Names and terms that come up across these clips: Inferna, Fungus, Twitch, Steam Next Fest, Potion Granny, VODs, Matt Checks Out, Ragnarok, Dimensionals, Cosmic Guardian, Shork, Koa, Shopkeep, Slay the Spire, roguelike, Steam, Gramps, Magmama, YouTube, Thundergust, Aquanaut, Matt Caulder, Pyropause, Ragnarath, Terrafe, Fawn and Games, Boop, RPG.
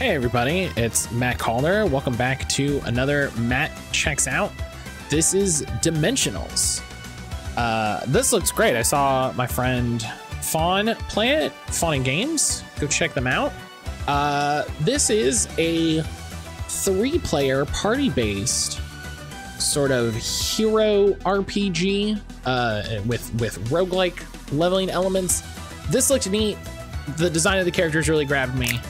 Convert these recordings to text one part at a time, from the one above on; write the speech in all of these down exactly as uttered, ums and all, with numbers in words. Hey everybody, it's Matt Caulder. Welcome back to another Matt Checks Out. This is Dimensionals. Uh, this looks great. I saw my friend Fawn play it, Fawn and Games. Go check them out. Uh, this is a three-player party-based sort of hero R P G uh, with, with roguelike leveling elements. This looks neat. The design of the characters really grabbed me.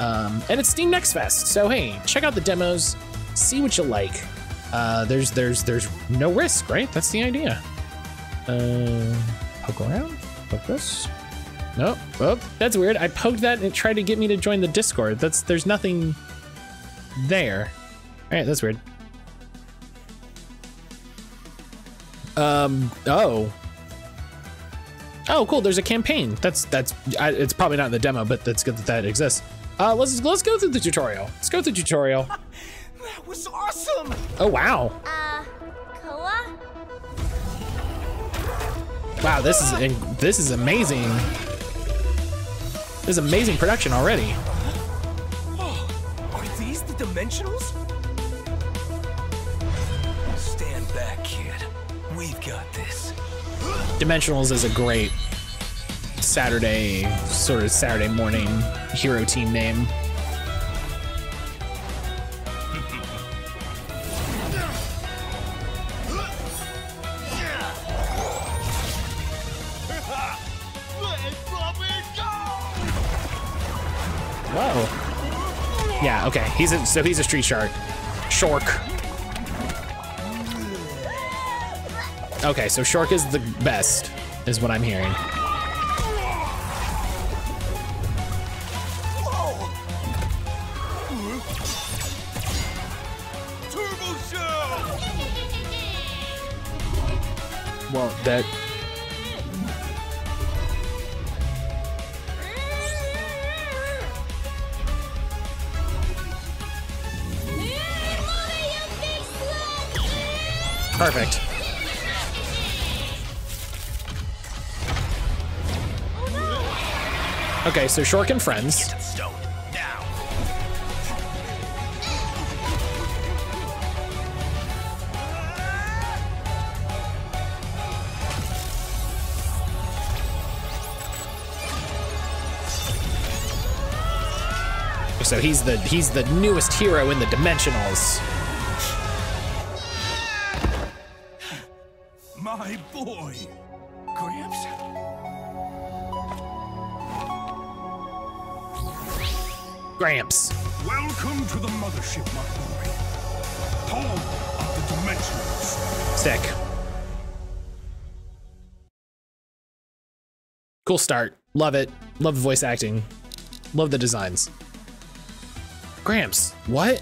Um, and it's Steam Next Fest, so hey, check out the demos, see what you like. Uh, there's there's there's no risk, right? That's the idea. Uh, poke around like this. No, oh, that's weird. I poked that and it tried to get me to join the Discord. That's there's nothing there. All right, that's weird. Um. Oh. Oh, cool. There's a campaign. That's that's. I, it's probably not in the demo, but that's good that that exists. Uh, let's let's go through the tutorial. Let's go through the tutorial. That was awesome. Oh wow. Uh, Koa. Wow, this is this is amazing. This is amazing production already. Oh, are these the Dimensionals? Stand back, kid. We've got this. Dimensionals is a great Saturday, sort of Saturday morning hero team name. Whoa. Yeah, okay. He's a, so he's a street shark. Shork. Okay, so Shork is the best, is what I'm hearing. Well, that... Perfect. Okay, so Shork and friends. So he's the he's the newest hero in the Dimensionals. My boy, Gramps. Gramps. Welcome to the mothership, my boy. Home of the Dimensionals. Sick. Cool start. Love it. Love the voice acting. Love the designs. Gramps, what?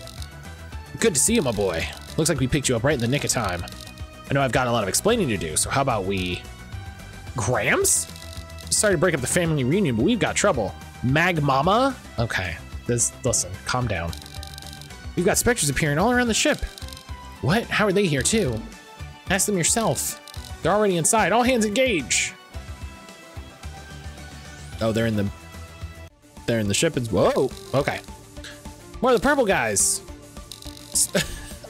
Good to see you, my boy. Looks like we picked you up right in the nick of time. I know I've got a lot of explaining to do, so how about we... Gramps? Sorry to break up the family reunion, but we've got trouble. Magmama? Okay, this, listen, calm down. We've got specters appearing all around the ship. What? How are they here too? Ask them yourself. They're already inside. All hands engage. Oh, they're in the... They're in the ship. It's, whoa, okay. More of the purple guys.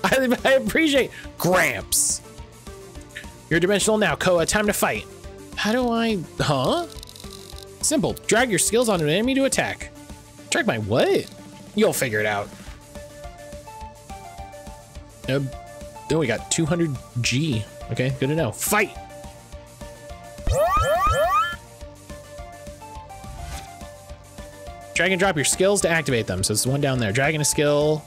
I, I appreciate Gramps. You're dimensional now, Koa. Time to fight. How do I? Huh? Simple. Drag your skills onto an enemy to attack. Drag my what? You'll figure it out. Nope. Oh, we got two hundred G. Okay, good to know. Fight. Drag and drop your skills to activate them. So it's the one down there. Dragging a skill.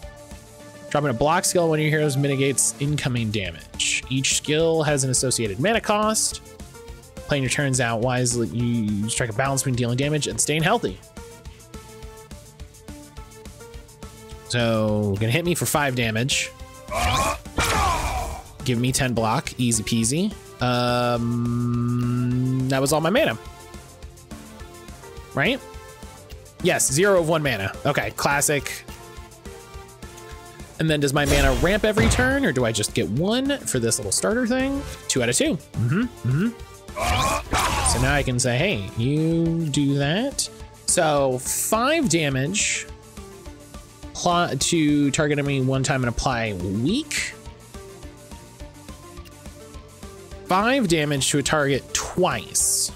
Dropping a block skill. One of your heroes mitigates incoming damage. Each skill has an associated mana cost. Playing your turns out wisely, you strike a balance between dealing damage and staying healthy. So, gonna hit me for five damage. Give me ten block. Easy peasy. Um, that was all my mana. Right? Yes, zero of one mana. Okay, classic. And then does my mana ramp every turn, or do I just get one for this little starter thing? Two out of two. Mm-hmm, mm-hmm. So now I can say, hey, you do that. So five damage apply to target enemy one time and apply weak. Five damage to a target twice.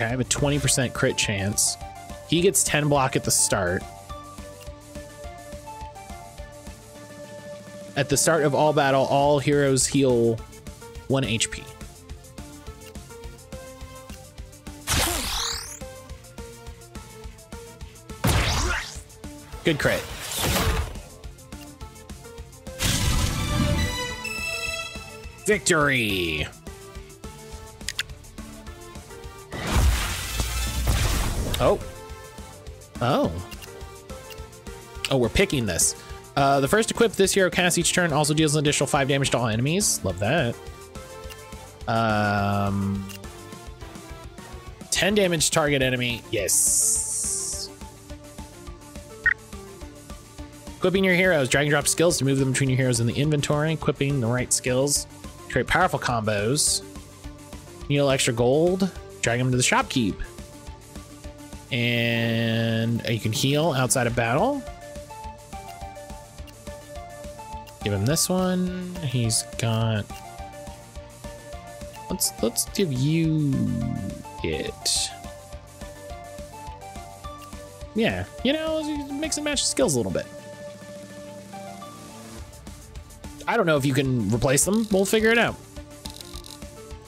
I have a twenty percent crit chance. He gets ten block at the start. At the start of all battle, all heroes heal one H P. Good crit. Victory! Oh. Oh. Oh, we're picking this. Uh, the first equip this hero casts each turn also deals an additional five damage to all enemies. Love that. Um, ten damage to target enemy. Yes. Equipping your heroes. Drag and drop skills to move them between your heroes in the inventory. Equipping the right skills to create powerful combos. Need extra gold. Drag them to the Shopkeep. And you can heal outside of battle. Give him this one. He's got. Let's let's give you it. Yeah, you know, mix and match skills a little bit. I don't know if you can replace them. We'll figure it out.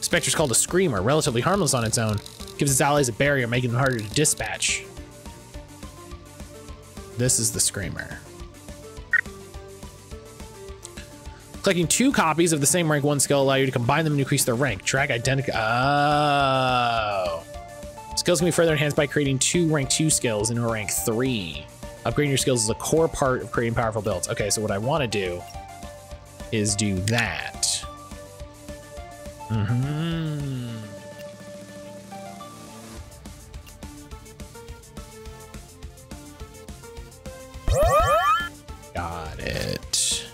Spectre's called a Screamer, relatively harmless on its own. Gives its allies a barrier, making them harder to dispatch. This is the Screamer. Clicking two copies of the same rank one skill allow you to combine them and increase their rank. Drag identical. Oh. Skills can be further enhanced by creating two rank two skills into a rank three. Upgrading your skills is a core part of creating powerful builds. Okay, so what I want to do is do that. Mm-hmm. Got it.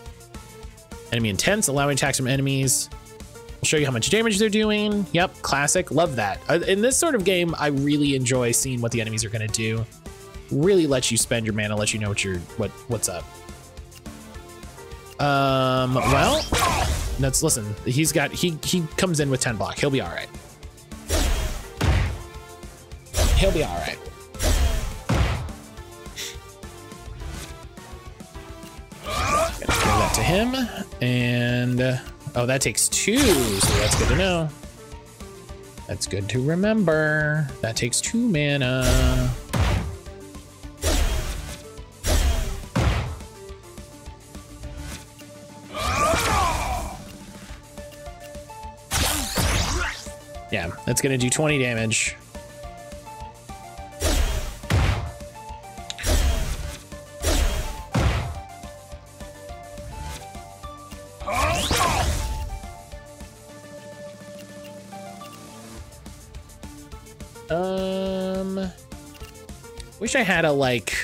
Enemy intense, allowing attacks from enemies. We'll show you how much damage they're doing. Yep, classic. Love that. In this sort of game, I really enjoy seeing what the enemies are going to do. Really lets you spend your mana, lets you know what you're what what's up. Um. Well, let's listen. He's got he he comes in with ten block. He'll be all right. He'll be all right. To him, and uh, oh, that takes two, so that's good to know. That's good to remember. That takes two mana. Yeah, that's gonna do twenty damage. I had a like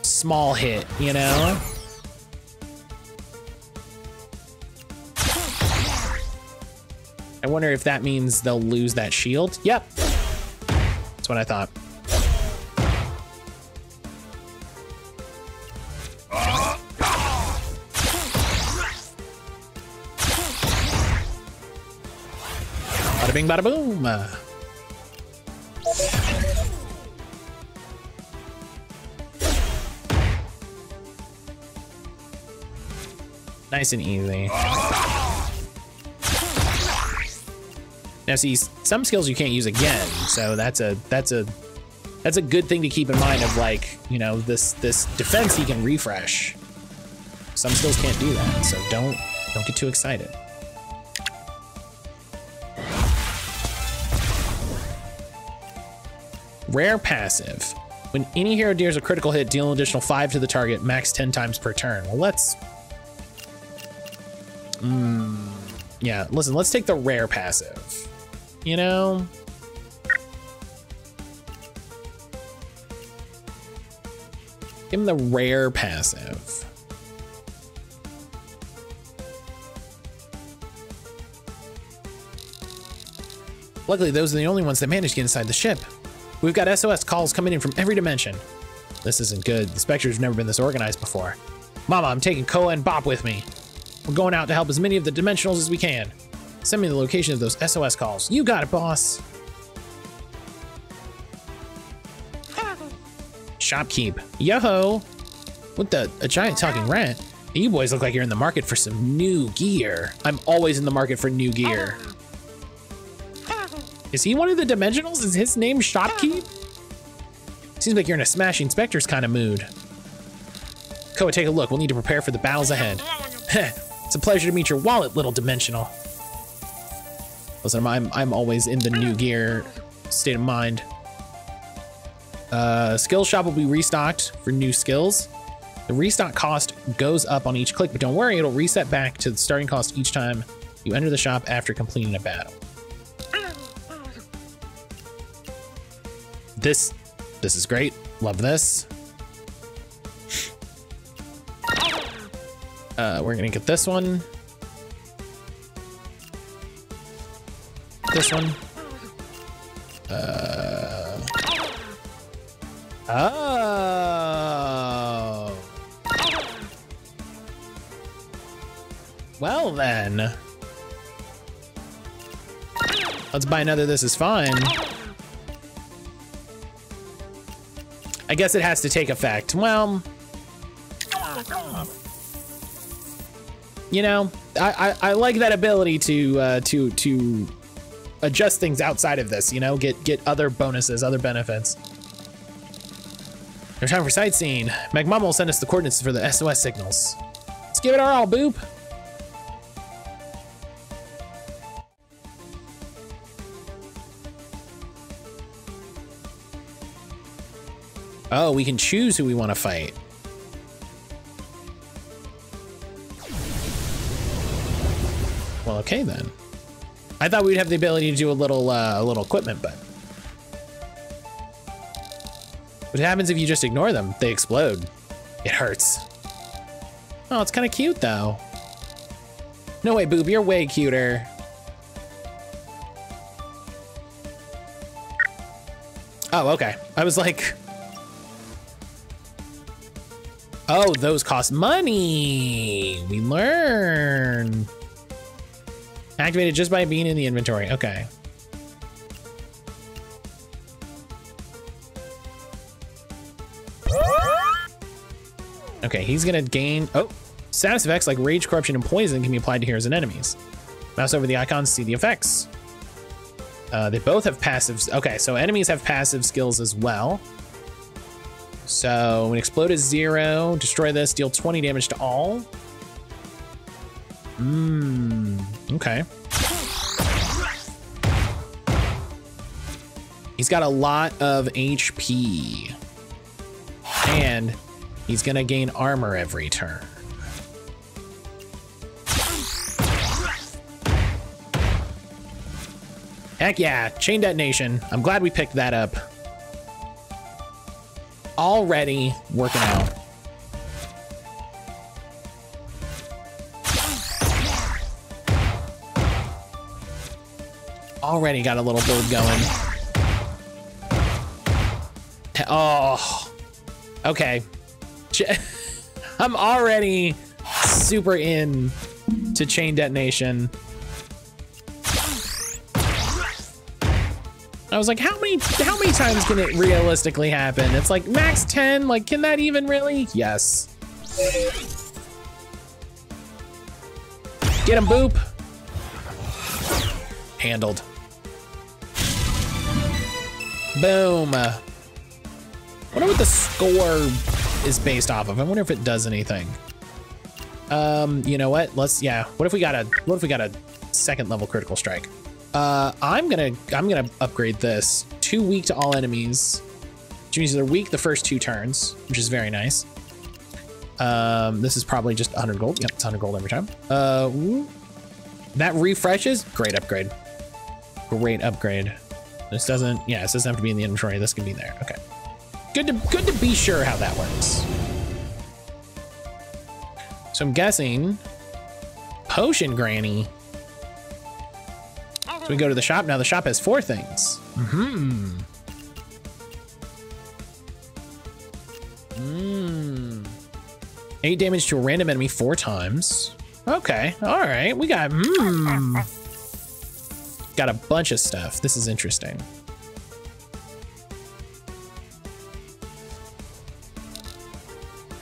small hit, you know? I wonder if that means they'll lose that shield. Yep. That's what I thought. Bada bing, bada boom. Nice and easy. Now see, some skills you can't use again, so that's a that's a that's a good thing to keep in mind of like, you know, this this defense he can refresh. Some skills can't do that, so don't don't get too excited. Rare passive. When any hero deals a critical hit, deal an additional five to the target, max ten times per turn. Well, let's Mm, yeah, listen, let's take the rare passive, you know? Give him the rare passive. Luckily, those are the only ones that managed to get inside the ship. We've got S O S calls coming in from every dimension. This isn't good. The Spectre's never been this organized before. Mama, I'm taking Koa and Bop with me. We're going out to help as many of the Dimensionals as we can. Send me the location of those S O S calls. You got it, boss. Shopkeep. Yo-ho. What the? A giant talking rat? You boys look like you're in the market for some new gear. I'm always in the market for new gear. Is he one of the Dimensionals? Is his name Shopkeep? Seems like you're in a smashing Spectres kind of mood. Koa, take a look. We'll need to prepare for the battles ahead. It's a pleasure to meet your wallet, little Dimensional. Listen, I'm, I'm always in the new gear state of mind. Uh, skill shop will be restocked for new skills. The restock cost goes up on each click, but don't worry, it'll reset back to the starting cost each time you enter the shop after completing a battle. This, this is great. Love this. Uh, we're gonna get this one. This one. Uh. Oh. Well then. Let's buy another. This is fine. I guess it has to take effect. Well, you know, I, I, I like that ability to uh, to to adjust things outside of this. You know, get get other bonuses, other benefits. No time for sightseeing. Magmama will send us the coordinates for the S O S signals. Let's give it our all, Boop. Oh, we can choose who we want to fight. Well, okay then. I thought we'd have the ability to do a little, uh, a little equipment, but what happens if you just ignore them? They explode. It hurts. Oh, it's kind of cute though. No way, Boob, you're way cuter. Oh, okay. I was like. Oh, those cost money. We learn. Activated just by being in the inventory. Okay. Okay, he's gonna gain. Oh, status effects like rage, corruption, and poison can be applied to heroes and enemies. Mouse over the icons to see the effects. Uh, they both have passives. Okay, so enemies have passive skills as well. So, when explode is zero, destroy this, deal twenty damage to all. Mmm, okay. He's got a lot of H P. And he's gonna gain armor every turn. Heck yeah, chain detonation. I'm glad we picked that up. Already working out. Already got a little build going. Oh, okay. I'm already super in to chain detonation. I was like, how many how many times can it realistically happen? It's like max ten, like can that even really? Yes. Get him, Boop. Handled. Boom. I wonder what the score is based off of. I wonder if it does anything. Um, you know what? Let's yeah. What if we got a what if we got a second level critical strike? Uh, I'm gonna I'm gonna upgrade this. Too weak to all enemies. Which means they're weak the first two turns, which is very nice. Um, this is probably just one hundred gold. Yep, it's one hundred gold every time. Uh, that refreshes. Great upgrade. Great upgrade. This doesn't. Yeah, this doesn't have to be in the inventory. This can be there. Okay. Good to good to be sure how that works. So I'm guessing, Potion Granny. So we go to the shop. Now the shop has four things. Mm-hmm. Mm. Eight damage to a random enemy four times. Okay. All right. We got, mm, got a bunch of stuff. This is interesting.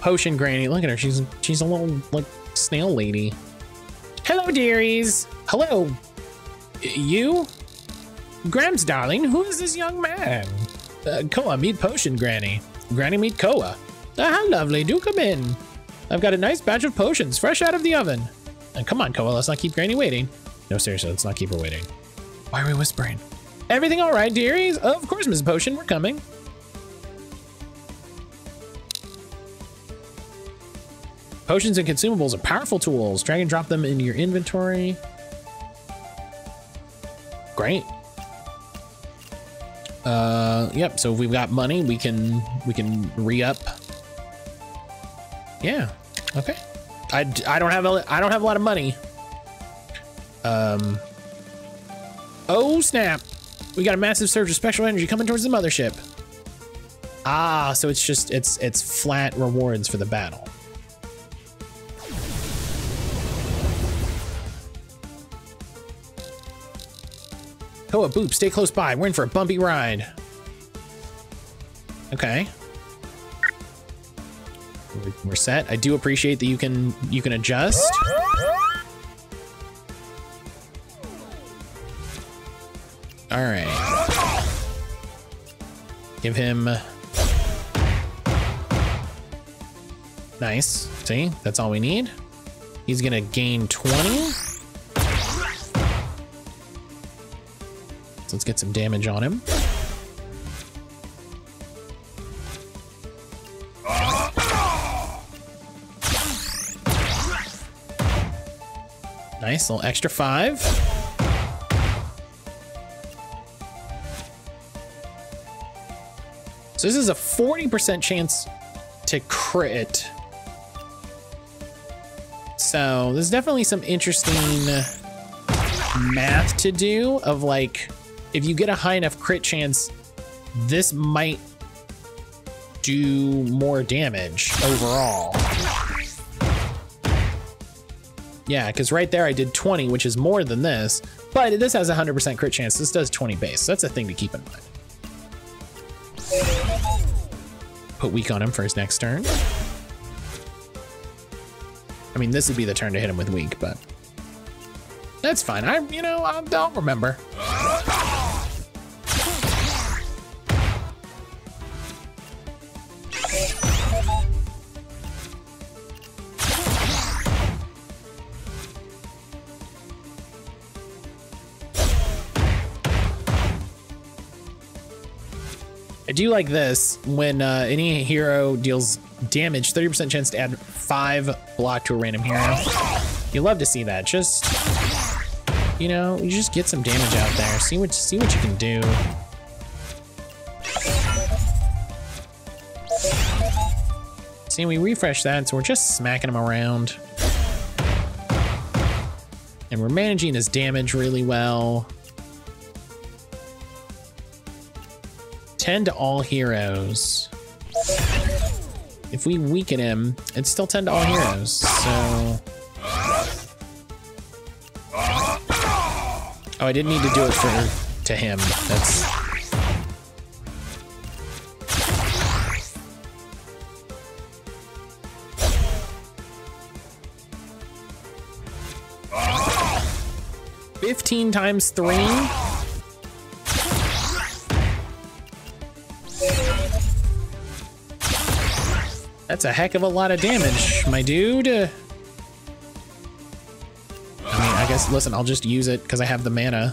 Potion Granny. Look at her. She's, she's a little like snail lady. Hello, dearies. Hello. You? Gramps, darling, who is this young man? Uh, Koa, meet Potion Granny. Granny, meet Koa. Ah, how lovely. Do come in. I've got a nice batch of potions fresh out of the oven. Uh, come on, Koa. Let's not keep Granny waiting. No, seriously. Let's not keep her waiting. Why are we whispering? Everything all right, dearies? Of course, Miz Potion. We're coming. Potions and consumables are powerful tools. Drag and drop them into your inventory. Great. Uh, yep. So if we've got money, we can we can re-up. Yeah. Okay. I, I don't have a, I don't have a lot of money. Um. Oh snap! We got a massive surge of special energy coming towards the mothership. Ah, so it's just it's it's flat rewards for the battle. Koa, Boop, stay close by. We're in for a bumpy ride. Okay. We're set. I do appreciate that you can you can adjust. All right. Give him. Nice. See? That's all we need. He's going to gain twenty. Let's get some damage on him. Nice, little extra five. So this is a forty percent chance to crit. So there's definitely some interesting math to do of like, if you get a high enough crit chance, this might do more damage overall. Yeah, because right there I did twenty, which is more than this, but this has a one hundred percent crit chance. This does twenty base, so that's a thing to keep in mind. Put weak on him for his next turn. I mean, this would be the turn to hit him with weak, but that's fine. I, you know, I don't remember. I do like this when uh, any hero deals damage, thirty percent chance to add five block to a random hero. You love to see that. Just, you know, you just get some damage out there. See what, see what you can do. See, we refresh that, so we're just smacking him around. And we're managing his damage really well. ten to all heroes. If we weaken him, it's still ten to all heroes, so. Oh, I didn't need to do it for to him. That's. fifteen times three. That's a heck of a lot of damage, my dude. I mean, I guess, listen, I'll just use it because I have the mana.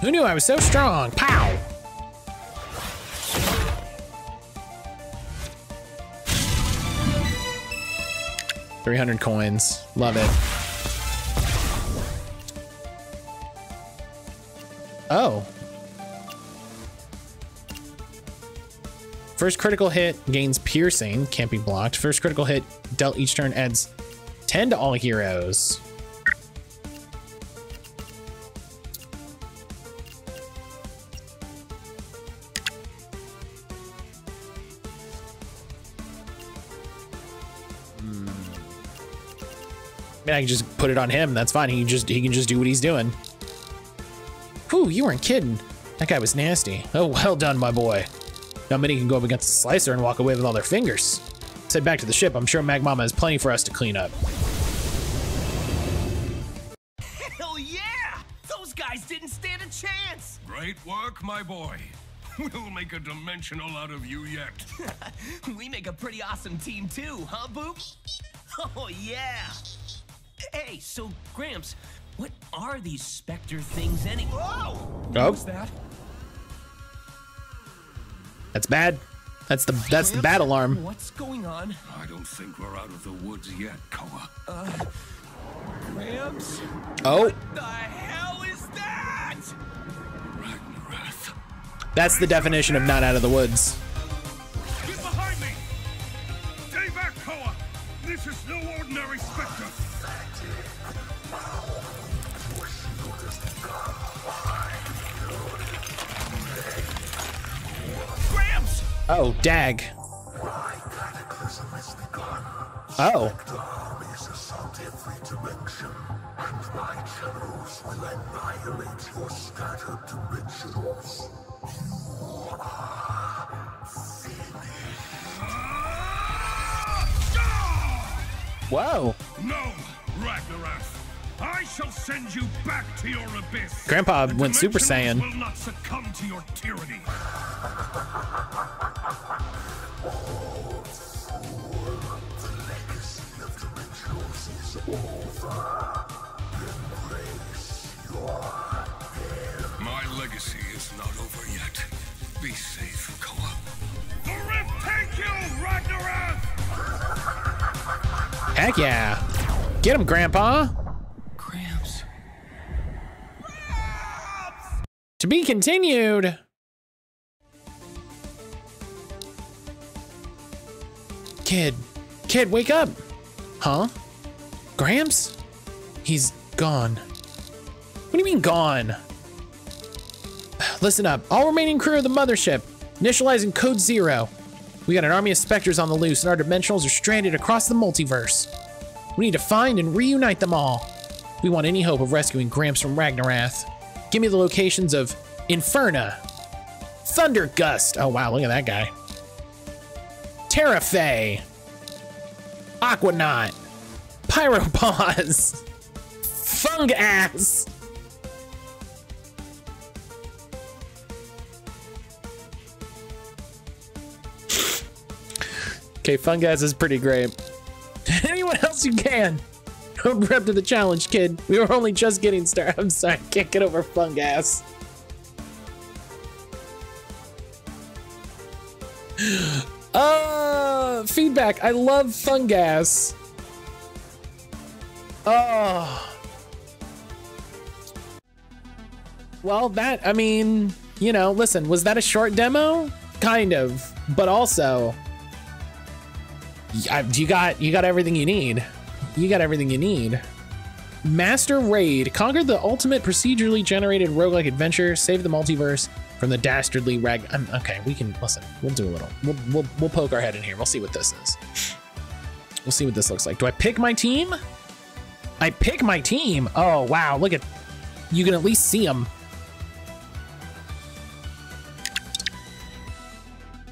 Who knew I was so strong? Pow! three hundred coins. Love it. Oh. First critical hit gains piercing, can't be blocked. First critical hit dealt each turn adds ten to all heroes. I mean, I can just put it on him. That's fine. He can just he can just do what he's doing. Whew, you weren't kidding. That guy was nasty. Oh, well done, my boy. Not many can go up against the slicer and walk away with all their fingers. Let's head back to the ship. I'm sure Magmama has plenty for us to clean up. Hell yeah! Those guys didn't stand a chance. Great work, my boy. We'll make a dimensional out of you yet. We make a pretty awesome team too, huh, Boop? Oh yeah. Hey, so Gramps, what are these specter things anyway? Whoa! What oh. was that? That's bad. That's the that's Gramps, the bat alarm. What's going on? I don't think we're out of the woods yet, Koa. Uh, Gramps? Oh. What the hell is that? Ragnarok. That's the definition of not out of the woods. Get behind me! Stay back, Koa! This is no ordinary specter. Oh, dag. Oh. Whoa. No, Ragnarok. I shall send you back to your abyss. Grandpa went Super Saiyan. Will not succumb to your tyranny. My legacy is not over yet. Be safe, Koa. The rift take you, Ragnarok! Heck yeah! Get him, Grandpa! Gramps. Gramps! To be continued! Kid. Kid, wake up! Huh? Gramps? He's gone. What do you mean gone? Listen up. All remaining crew of the mothership. Initializing code zero. We got an army of specters on the loose and our dimensionals are stranded across the multiverse. We need to find and reunite them all. We want any hope of rescuing Gramps from Ragnarath. Give me the locations of Inferna, Thundergust. Oh wow, look at that guy. Terrafe, Aquanaut, Pyropause, Fungus. Okay, Fungus is pretty great. Anyone else you can? Don't prep to the challenge, kid. We were only just getting started. I'm sorry, I can't get over Fungus. Uh, feedback. I love Fungus. Oh. Well, that, I mean, you know, listen, was that a short demo? Kind of, but also you got, you got everything you need. You got everything you need. Master Raid. Conquer the ultimate procedurally generated roguelike adventure. Save the multiverse from the dastardly rag. I'm, okay, we can, listen, we'll do a little. We'll, we'll, we'll poke our head in here. We'll see what this is. We'll see what this looks like. Do I pick my team? I pick my team. Oh, wow. Look at, you can at least see them.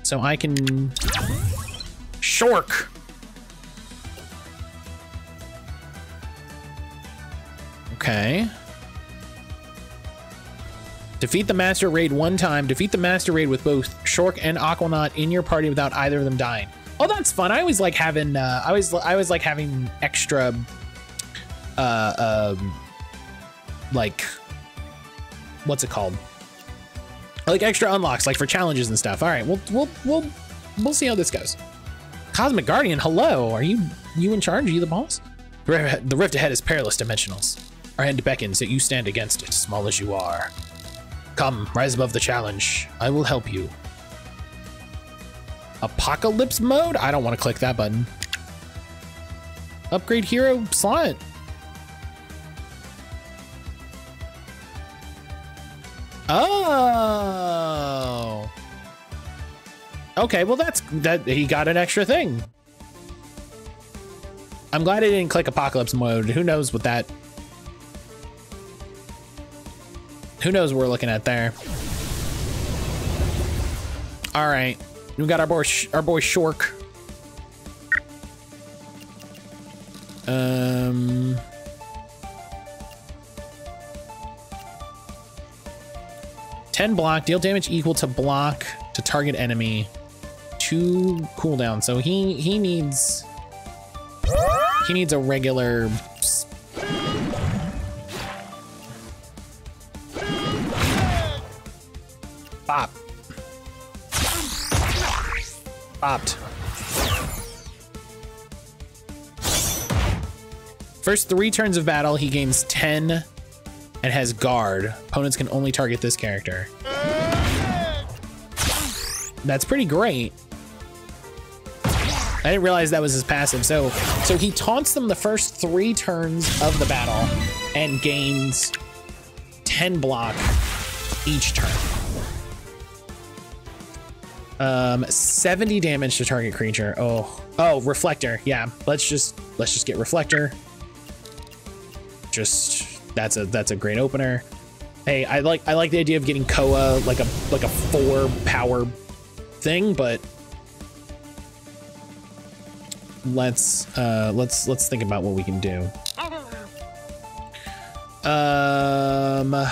So I can Shork. Okay. Defeat the Master Raid one time. Defeat the Master Raid with both Shork and Aquanaut in your party without either of them dying. Oh, that's fun. I always like having, uh, I always, I always like having extra, Uh, um, like, what's it called? Like extra unlocks, like for challenges and stuff. All right, we'll we'll we'll we'll see how this goes. Cosmic Guardian, hello. Are you you in charge? Are you the boss? The rift ahead is perilous, Dimensionals. Our hand beckons that you stand against it, small as you are. Come, rise above the challenge. I will help you. Apocalypse mode? I don't want to click that button. Upgrade hero slot. Oh. Okay, well that's that he got an extra thing. I'm glad I didn't click apocalypse mode. Who knows what that Who knows what we're looking at there. All right. We got our boy our boy Shork. Um ten block, deal damage equal to block to target enemy. Two cooldown. So he he needs he needs a regular bop. Bopped. First three turns of battle, he gains ten and has guard. Opponents can only target this character. That's pretty great. I didn't realize that was his passive. So, so he taunts them the first three turns of the battle and gains ten block each turn. Um, seventy damage to target creature. Oh, oh, reflector. Yeah, let's just let's just get reflector. Just that's a that's a great opener. Hey, I like I like the idea of getting Koa like a like a four power thing, but let's uh, let's let's think about what we can do. Um.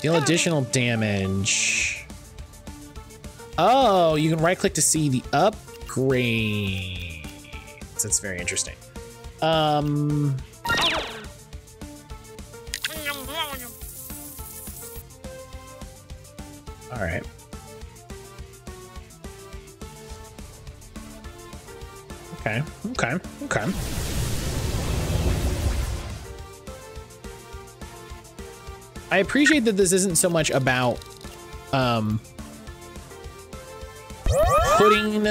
Deal additional damage. Oh, you can right click to see the upgrades. That's very interesting. Um, all right. Okay, okay, okay. I appreciate that this isn't so much about um, putting,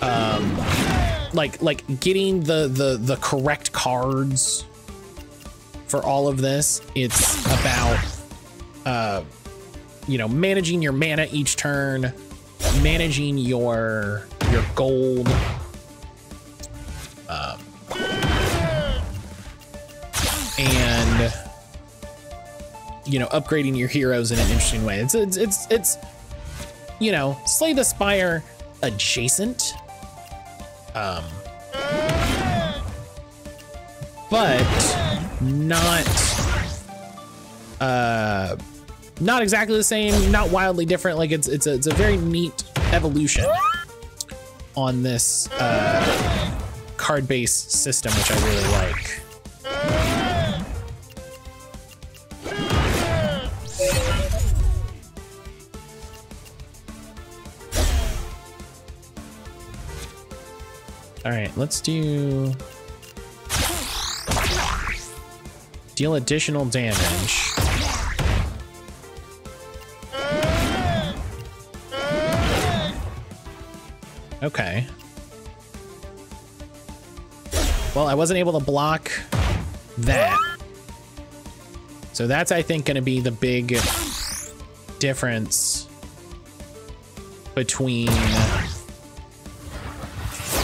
um, like like getting the the the correct cards for all of this. It's about, uh, you know, managing your mana each turn, managing your your gold. Um, and you know, upgrading your heroes in an interesting way. It's, it's, it's, it's, you know, Slay the Spire adjacent. Um, but not, uh, not exactly the same, not wildly different. Like it's, it's a, it's a very neat evolution on this, uh, card-based system, which I really like. All right, let's do deal additional damage. Okay. Well, I wasn't able to block that. So that's, I think, going to be the big difference between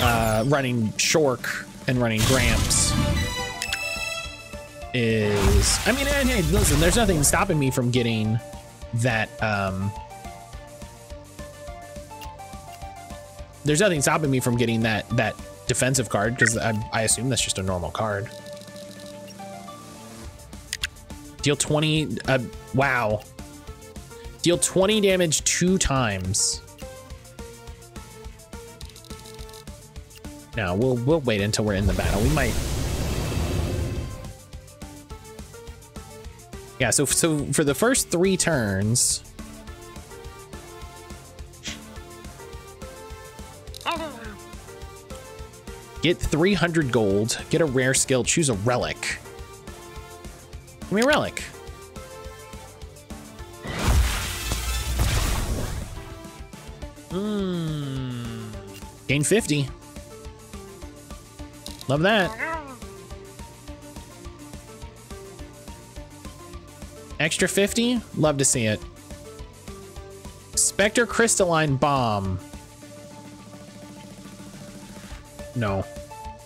Uh, running Shork and running Gramps is, I mean, and, hey, listen, there's nothing stopping me from getting that. Um, there's nothing stopping me from getting that that defensive card because I, I assume that's just a normal card. Deal twenty. Uh, wow. Deal twenty damage two times. No, we'll we'll wait until we're in the battle. We might. Yeah, so so for the first three turns. Get three hundred gold, get a rare skill, choose a relic. Give me a relic. Hmm. Gain fifty. Love that. Extra fifty? Love to see it. Spectre Crystalline Bomb. No.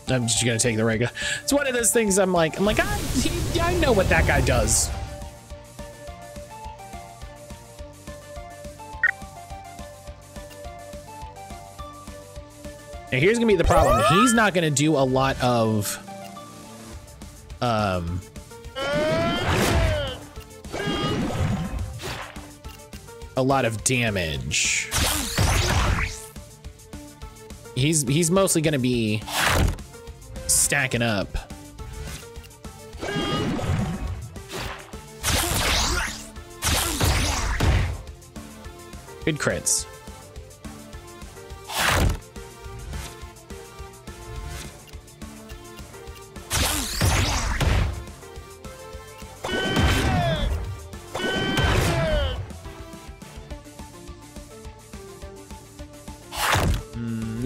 I'm just gonna take the regular. It's one of those things I'm like, I'm like, I, he, I know what that guy does. Now here's gonna be the problem. He's not gonna do a lot of, um, a lot of damage. He's he's mostly gonna be stacking up. Good crits.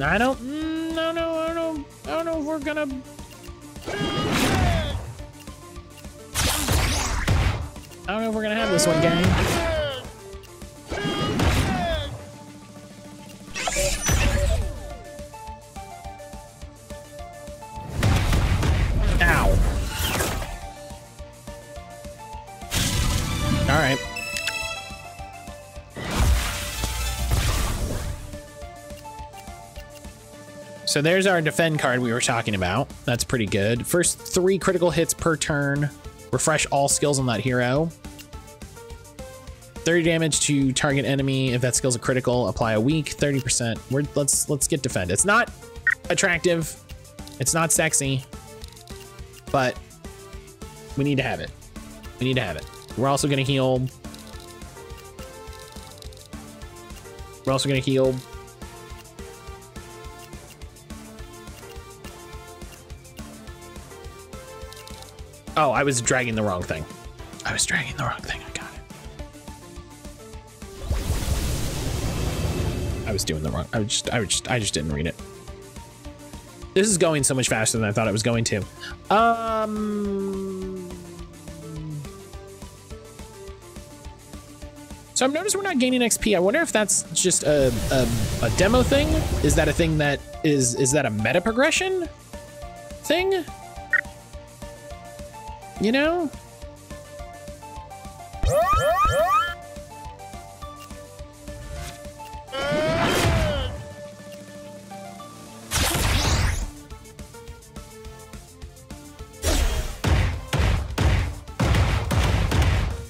I don't, no, no, I don't, I don't know if we're gonna. I don't know if we're gonna have this one, gang. Ow. All right. So there's our defend card we were talking about. That's pretty good. First three critical hits per turn. Refresh all skills on that hero. thirty damage to target enemy. If that skill's a critical, apply a weak thirty percent. We're, let's let's get defend. It's not attractive. It's not sexy. But we need to have it. We need to have it. We're also gonna heal. We're also gonna heal. Oh, I was dragging the wrong thing. I was dragging the wrong thing. I got it. I was doing the wrong. I was just. I was just. I just didn't read it. This is going so much faster than I thought it was going to. Um. So I've noticed we're not gaining X P. I wonder if that's just a a, a demo thing. Is that a thing that is is that a meta progression thing? You know?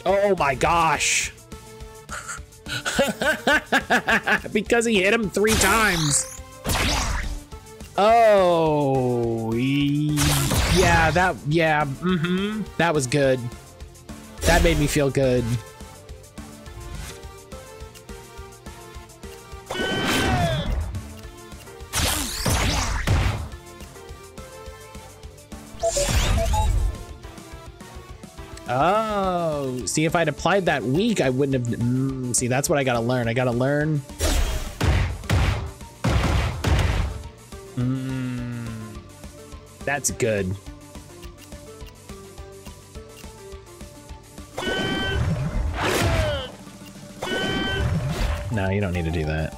Oh my gosh. Because he hit him three times. Oh, yeah. Yeah, that, yeah, mm-hmm. That was good. That made me feel good. Oh, see, if I'd applied that week, I wouldn't have, mm, see, that's what I gotta learn. I gotta learn. Mm, that's good. No, you don't need to do that.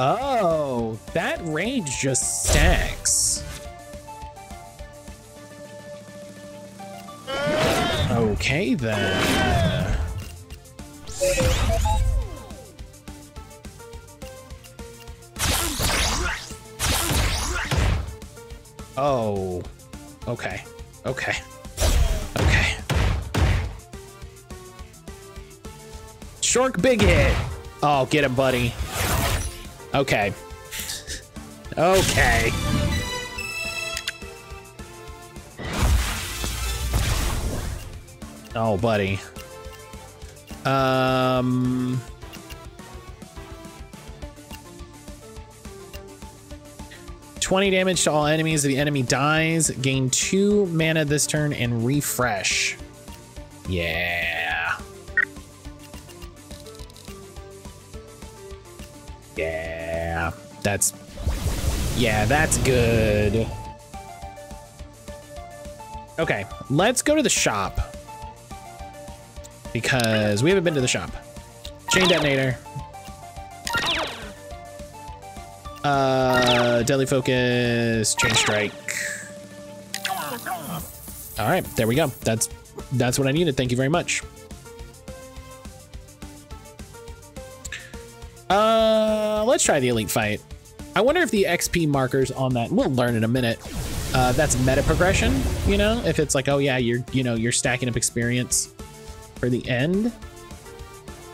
Oh, that rage just stacks. Okay, then. Oh. Okay. Okay. Okay. Shork big hit. Oh, get him, buddy. Okay. Okay. Oh, buddy. Um, twenty damage to all enemies. The enemy dies. Gain two mana this turn and refresh. Yeah. Yeah. That's... yeah, that's good. Okay, let's go to the shop. Because we haven't been to the shop. Chain detonator. Uh, deadly focus, chain strike. All right, there we go. That's that's what I needed. Thank you very much. Uh, let's try the elite fight. I wonder if the X P markers on that, we'll learn in a minute. Uh, that's meta progression, you know, if it's like, oh yeah, you're, you know, you're stacking up experience for the end.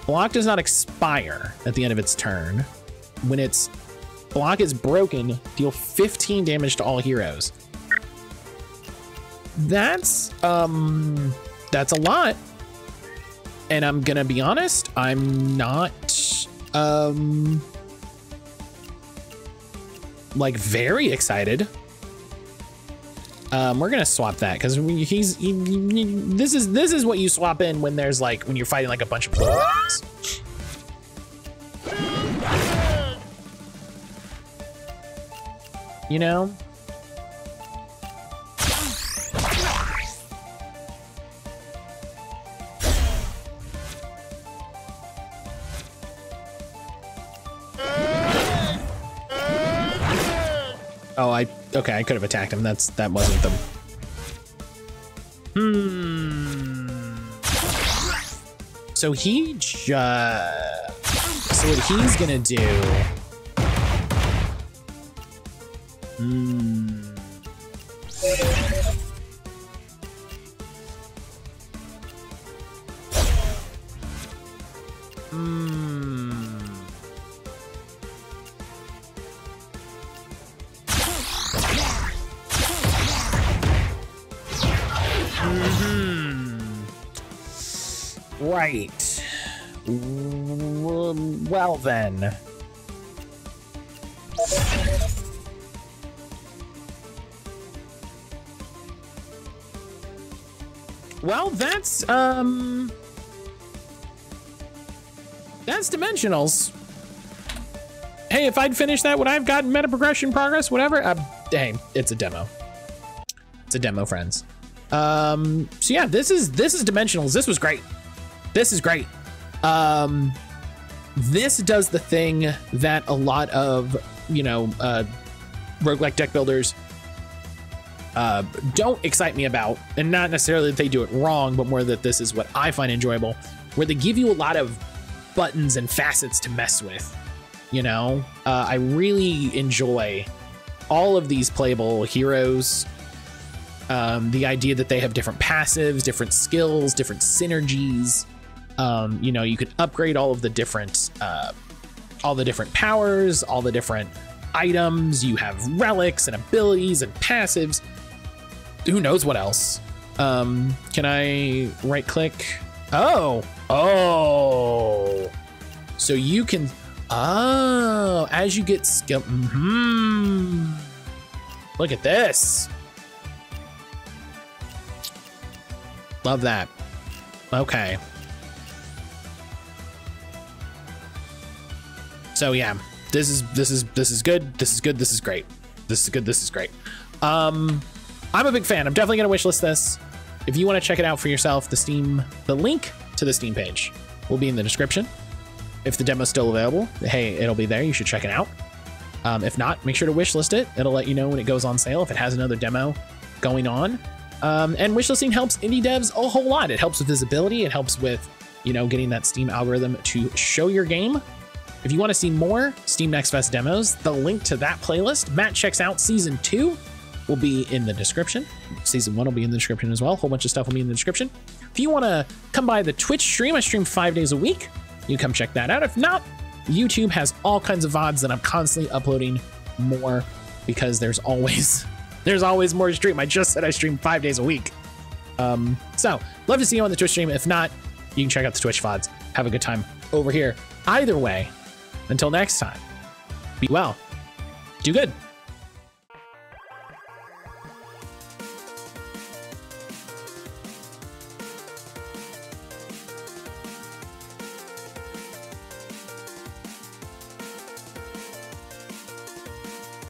Block does not expire at the end of its turn. When its block is broken, deal fifteen damage to all heroes. That's, um, that's a lot. And I'm gonna be honest, I'm not, um, like very excited. Um, we're gonna swap that because he's he, he, this is this is what you swap in when there's like when you're fighting like a bunch of blocks. You know. Oh, I okay. I could have attacked him. That's that wasn't the. Hmm. So he just. So what he's gonna do? Hmm. Right. Well then. Well, that's um that's Dimensionals. Hey, if I'd finished that, would I have gotten meta progression progress, whatever? Uh, hey, it's a demo. It's a demo, friends. Um so yeah, this is this is Dimensionals. This was great. This is great. Um, this does the thing that a lot of, you know, uh, roguelike deck builders uh, don't excite me about. And not necessarily that they do it wrong, but more that this is what I find enjoyable, where they give you a lot of buttons and facets to mess with. You know, uh, I really enjoy all of these playable heroes. Um, the idea that they have different passives, different skills, different synergies. Um, you know, you can upgrade all of the different, uh, all the different powers, all the different items. You have relics and abilities and passives. Who knows what else? Um, can I right click? Oh, oh. So you can, oh, as you get skill. Mm-hmm. Look at this. Love that. Okay. So yeah, this is this is this is good. This is good. This is great. This is good. This is great. Um, I'm a big fan. I'm definitely gonna wishlist this. If you want to check it out for yourself, the Steam, the link to the Steam page will be in the description. If the demo's still available, hey, it'll be there. You should check it out. Um, if not, make sure to wishlist it. It'll let you know when it goes on sale if it has another demo going on. Um, and wishlisting helps indie devs a whole lot. It helps with visibility. It helps with, you know, getting that Steam algorithm to show your game. If you want to see more Steam Next Fest demos, the link to that playlist, Matt Checks Out Season two, will be in the description. Season one will be in the description as well. A whole bunch of stuff will be in the description. If you want to come by the Twitch stream, I stream five days a week. You come check that out. If not, YouTube has all kinds of V O Ds and I'm constantly uploading more because there's always... There's always more to stream. I just said I stream five days a week. Um, so, love to see you on the Twitch stream. If not, you can check out the Twitch V O Ds. Have a good time over here. Either way, until next time, be well, do good.